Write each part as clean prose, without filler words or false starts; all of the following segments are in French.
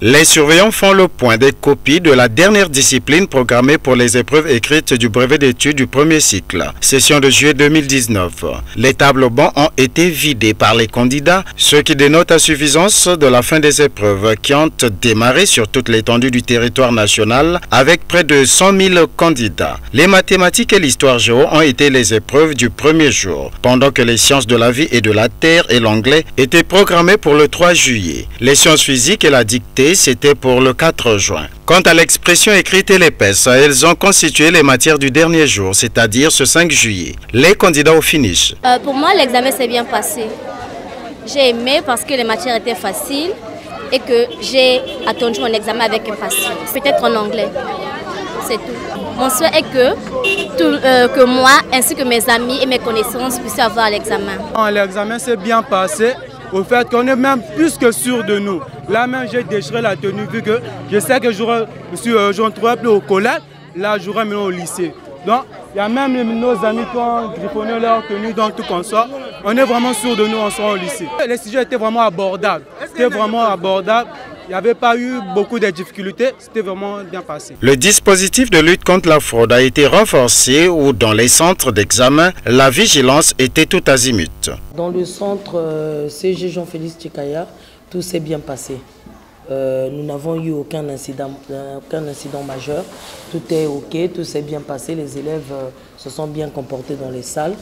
Les surveillants font le point des copies de la dernière discipline programmée pour les épreuves écrites du brevet d'études du premier cycle, session de juillet 2019. Les tables bancs ont été vidées par les candidats, ce qui dénote à suffisance de la fin des épreuves qui ont démarré sur toute l'étendue du territoire national avec près de 100 000 candidats. Les mathématiques et l'histoire géo ont été les épreuves du premier jour, pendant que les sciences de la vie et de la terre et l'anglais étaient programmées pour le 3 juillet. Les sciences physiques et la dictée c'était pour le 4 juin. Quant à l'expression écrite et l'épaisse, elles ont constitué les matières du dernier jour, c'est-à-dire ce 5 juillet. Les candidats au finish. Pour moi, l'examen s'est bien passé. J'ai aimé parce que les matières étaient faciles et que j'ai attendu mon examen avec impatience. Peut-être en anglais, c'est tout. Mon souhait est que moi, ainsi que mes amis et mes connaissances puissent avoir l'examen. L'examen s'est bien passé. Au fait qu'on est même plus que sûr de nous. Là même, j'ai déchiré la tenue vu que je sais que je ne trouvais plus au collège, là j'aurais mis au lycée. Donc, il y a même nos amis qui ont griffonné leur tenue dans tout qu'on sort. On est vraiment sûr de nous, on sera au lycée. Les sujets étaient vraiment abordables. C'était vraiment abordable. Il n'y avait pas eu beaucoup de difficultés, c'était vraiment bien passé. Le dispositif de lutte contre la fraude a été renforcé où dans les centres d'examen, la vigilance était tout azimut. Dans le centre CG Jean-Félix Tchikaya, tout s'est bien passé. Nous n'avons eu aucun incident majeur. Tout est OK, tout s'est bien passé. Les élèves se sont bien comportés dans les salles.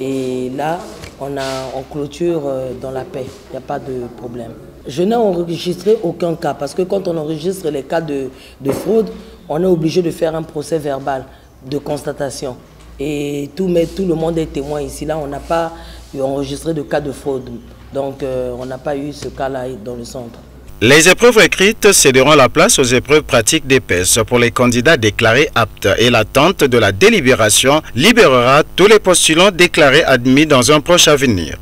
Et là, on clôture dans la paix. Il n'y a pas de problème. Je n'ai enregistré aucun cas parce que quand on enregistre les cas de fraude, on est obligé de faire un procès verbal de constatation. Et tout le monde est témoin ici. Là, on n'a pas enregistré de cas de fraude. Donc, on n'a pas eu ce cas-là dans le centre. Les épreuves écrites céderont la place aux épreuves pratiques d'épaisse pour les candidats déclarés aptes et l'attente de la délibération libérera tous les postulants déclarés admis dans un proche avenir.